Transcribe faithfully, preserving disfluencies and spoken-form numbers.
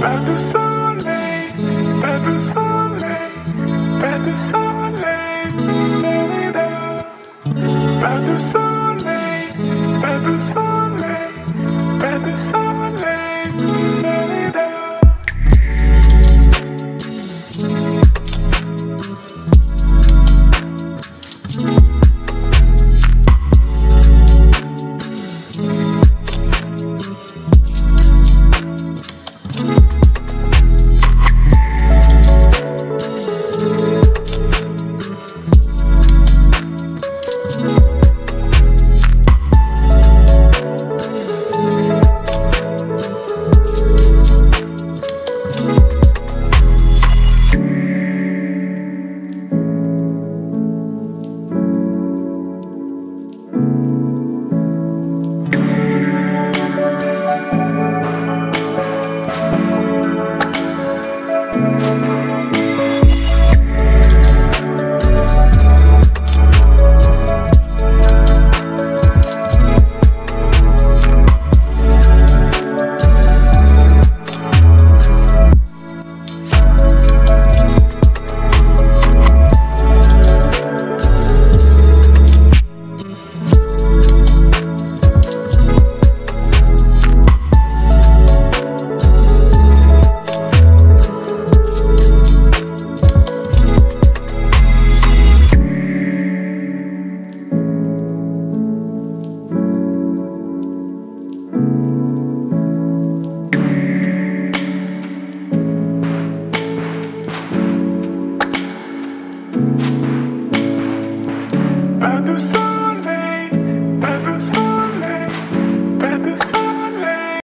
Pas de soleil, pas de soleil, pas de soleil, pas de soleil, pas de soleil, pas de soleil.